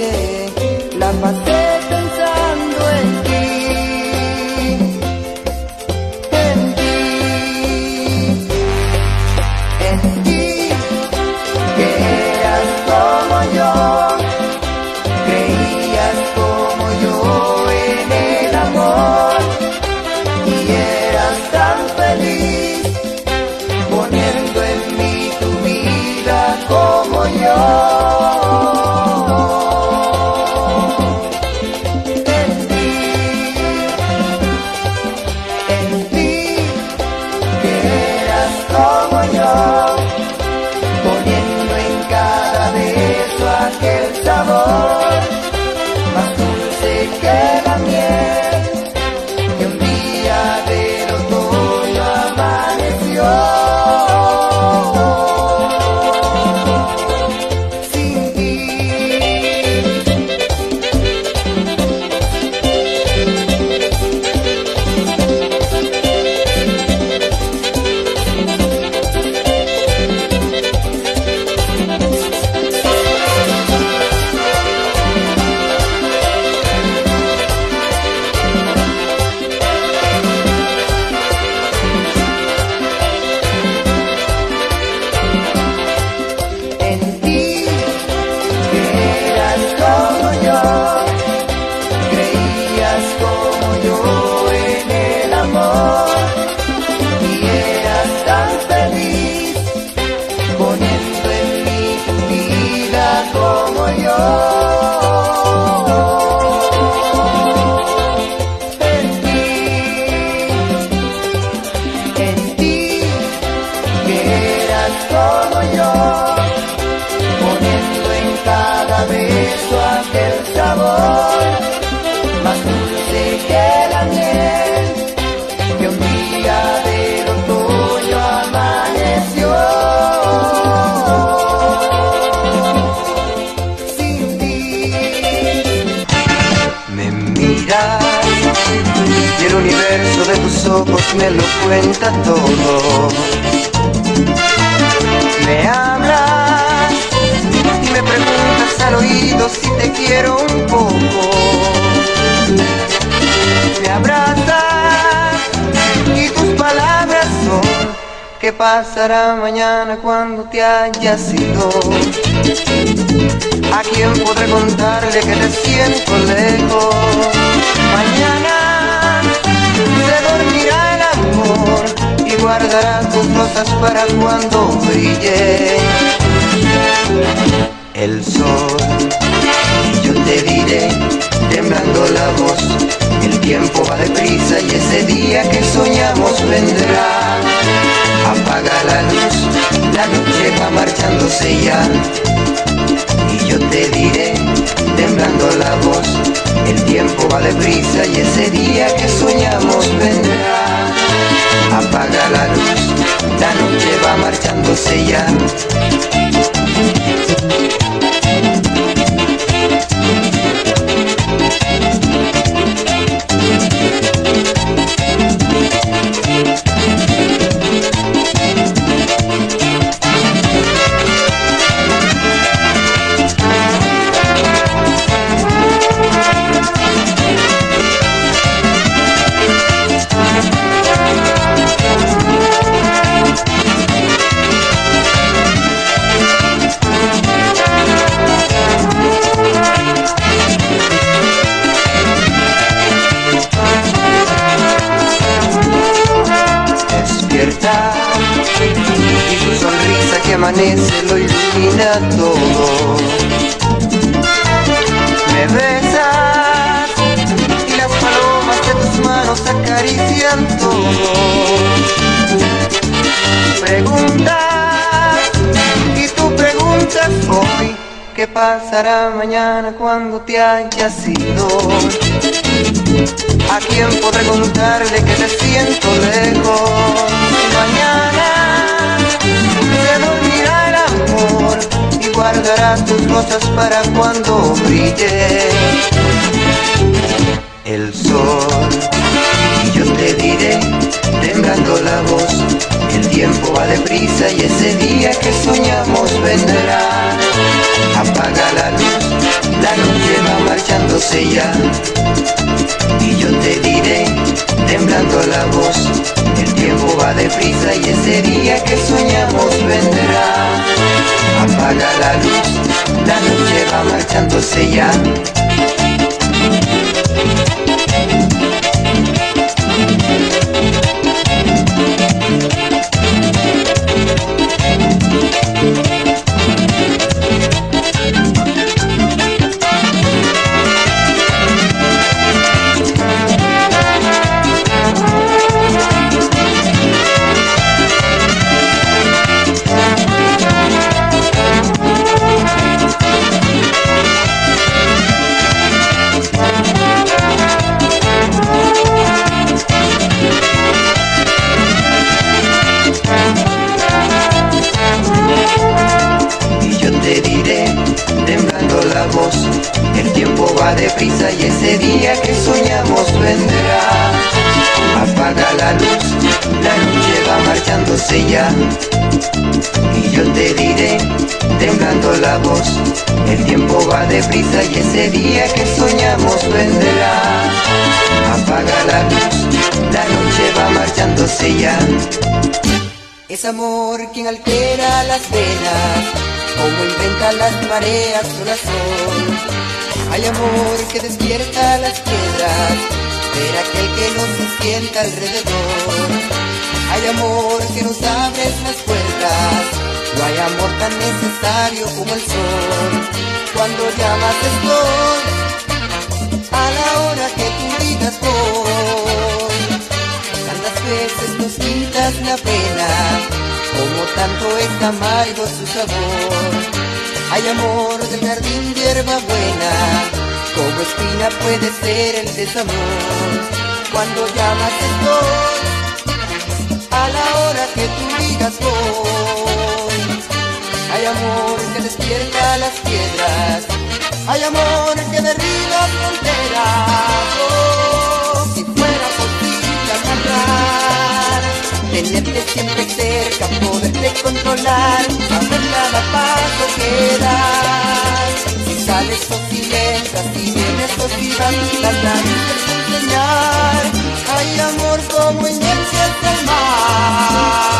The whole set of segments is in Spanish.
noche la pasé pensando en ti, que eras como yo, creías como yo en el amor, y eras tan feliz poniendo en mí tu vida como yo. Me lo cuenta todo, me hablas y me preguntas al oído si te quiero un poco, me abrazas y tus palabras son: ¿qué pasará mañana cuando te hayas ido? ¿A quién podré contarle que te siento lejos? Mañana se dormirá y guardarás tus rosas para cuando brille el sol. Y yo te diré, temblando la voz: el tiempo va deprisa y ese día que soñamos vendrá. Apaga la luz, la noche va marchándose ya. Y yo te diré, temblando la voz: el tiempo va deprisa y ese día que soñamos vendrá. Apaga la luz, la noche va marchándose ya. Amanece, lo ilumina todo. Me besas y las palomas de tus manos acarician todo. Preguntas y tú preguntas hoy: ¿qué pasará mañana cuando te hayas ido? ¿A quién podré contarle que te siento lejos? Mañana se dormirá el amor y guardarás tus rosas para cuando brille el sol. Y yo te diré, temblando la voz: el tiempo va deprisa y ese día que soñamos vendrá. Apaga la luz, la noche estrella, y yo te diré, temblando la voz, el tiempo va deprisa y ese día que soñamos vendrá. Apaga la luz, la noche va marchándose ya. El tiempo va deprisa y ese día que soñamos vendrá. Apaga la luz, la noche va marchándose ya. Y yo te diré, temblando la voz, el tiempo va deprisa y ese día que soñamos vendrá. Apaga la luz, la noche va marchándose ya. Es amor quien altera las venas, como inventa las mareas, corazón. Hay amor que despierta las piedras, pero aquel que no se sienta alrededor. Hay amor que nos abre las puertas, no hay amor tan necesario como el sol. Cuando llamas estoy, a la hora que tú digas voy. Tantas veces nos quitas la pena, como tanto es amargo su sabor. Hay amor del jardín de hierbabuena, como espina puede ser el desamor. Cuando llamas estoy, a la hora que tú digas voy. Hay amor que despierta las piedras, hay amor que derriba fronteras. Oh, si fuera posible amarrar, tenerte siempre cerca, poderte controlar, saber cada paso que das. Si sales o si entras, si vienes o si vas, las narices sin señal. Hay amor como inercias del mar.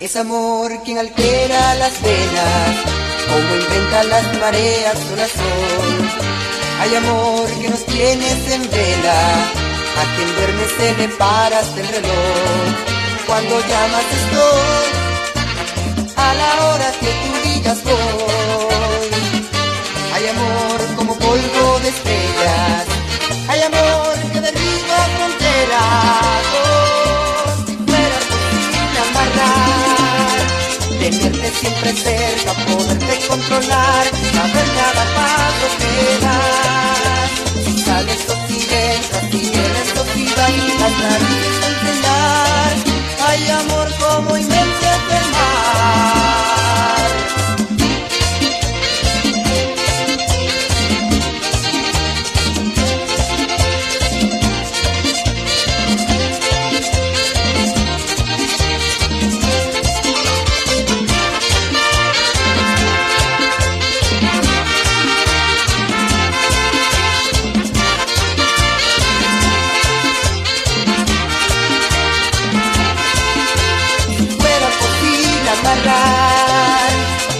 Es amor quien altera las venas, como inventa las mareas, corazón. Hay amor que nos tienes en vela, a quien duerme se le paras del reloj. Cuando llamas estoy, a la hora que tú digas voy. Hay amor como polvo de estrellas, hay amor que derriba fronteras. Oh, si fuera posible amarrar, tenerte siempre cerca, poderte controlar, saber cada paso que das. Si sales o si entras, si vienes o si vas, las narices sin señal. Hay amor como inmensidad del mar.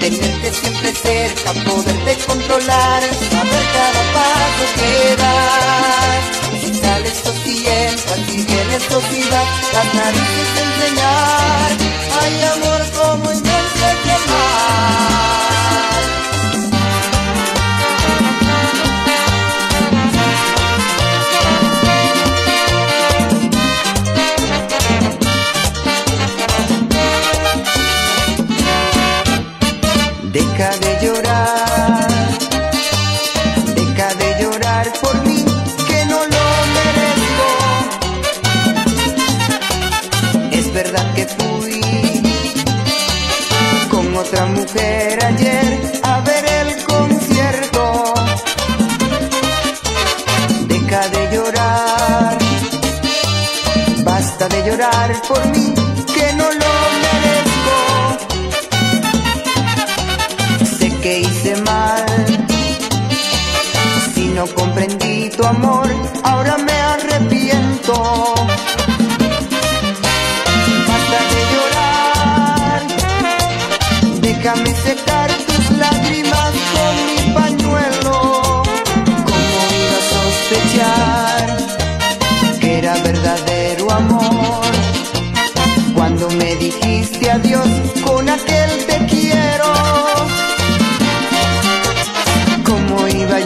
Tenerte siempre cerca, poderte controlar, saber cada paso que das. Si sales o si entras, si vienes o si vas, las narices sin señal. Hay amor como inmenso que amar. Deja de llorar, no comprendí tu amor, ahora me arrepiento. Basta de llorar, déjame secar tus lágrimas con mi pañuelo. ¿Cómo iba a sospechar que era verdadero amor cuando me dijiste adiós con aquel te quiero?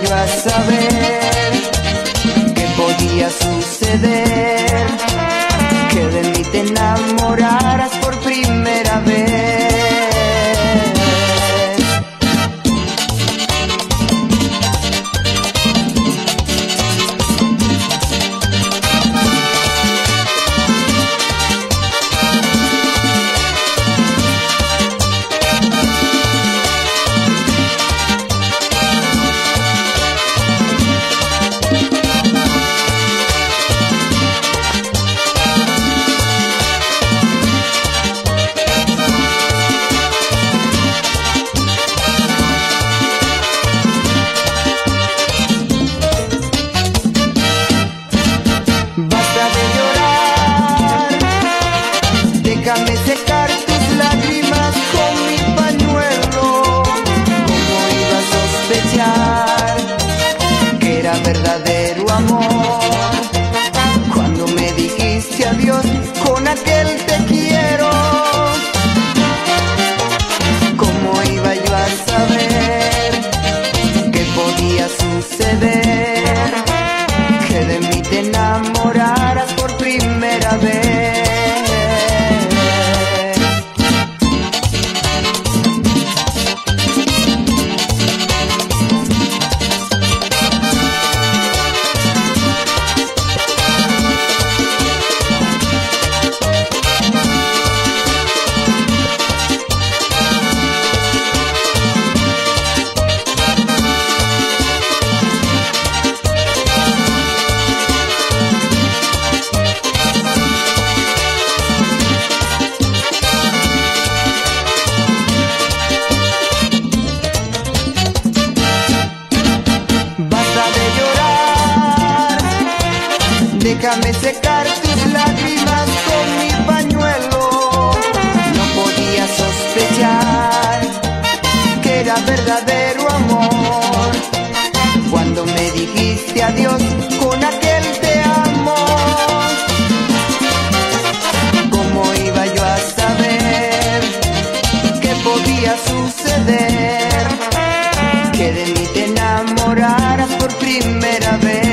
Yo a saber que podía suceder, que de mí te enamoraras por primera vez. Déjame secar tus lágrimas con mi pañuelo. No podía sospechar que era verdadero amor cuando me dijiste adiós con aquel te amo. ¿Cómo iba yo a saber que podía suceder, que de mí te enamoraras por primera vez?